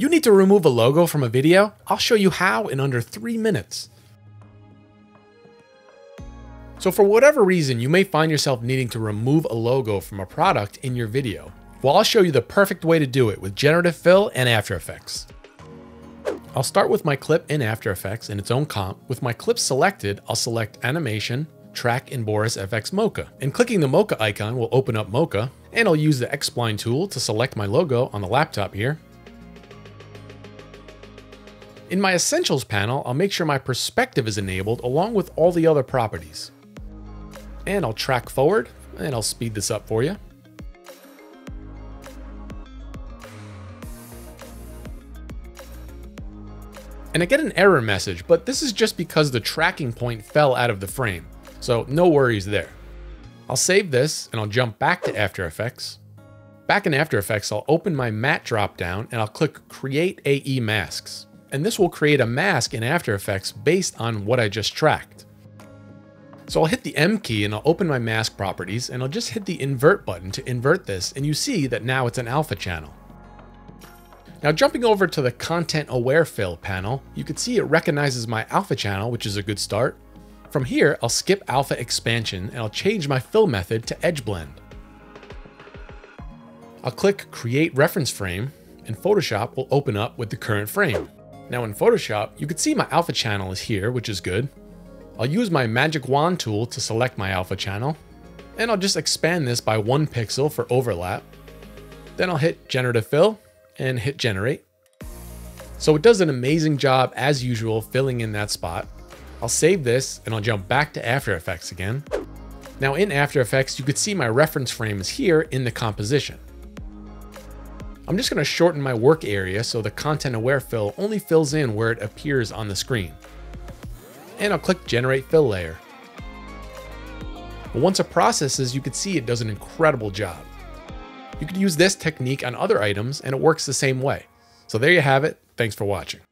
You need to remove a logo from a video? I'll show you how in under 3 minutes. So for whatever reason, you may find yourself needing to remove a logo from a product in your video. Well, I'll show you the perfect way to do it with Generative Fill and After Effects. I'll start with my clip in After Effects in its own comp. With my clip selected, I'll select Animation, Track in Boris FX Mocha. And clicking the Mocha icon will open up Mocha, and I'll use the X-Spline tool to select my logo on the laptop here. In my Essentials panel, I'll make sure my perspective is enabled along with all the other properties. And I'll track forward, and I'll speed this up for you. And I get an error message, but this is just because the tracking point fell out of the frame, so no worries there. I'll save this, and I'll jump back to After Effects. Back in After Effects, I'll open my matte dropdown, and I'll click Create AE Masks. And this will create a mask in After Effects based on what I just tracked. So I'll hit the M key and I'll open my mask properties and I'll just hit the invert button to invert this, and you see that now it's an alpha channel. Now jumping over to the Content-Aware Fill panel, you can see it recognizes my alpha channel, which is a good start. From here, I'll skip alpha expansion and I'll change my fill method to edge blend. I'll click Create Reference Frame and Photoshop will open up with the current frame. Now in Photoshop, you can see my alpha channel is here, which is good. I'll use my magic wand tool to select my alpha channel, and I'll just expand this by 1 pixel for overlap. Then I'll hit Generative Fill and hit Generate. So it does an amazing job as usual, filling in that spot. I'll save this and I'll jump back to After Effects again. Now in After Effects, you could see my reference frame is here in the composition. I'm just going to shorten my work area so the Content-Aware Fill only fills in where it appears on the screen. And I'll click Generate Fill Layer. But once it processes, you can see it does an incredible job. You could use this technique on other items and it works the same way. So there you have it. Thanks for watching.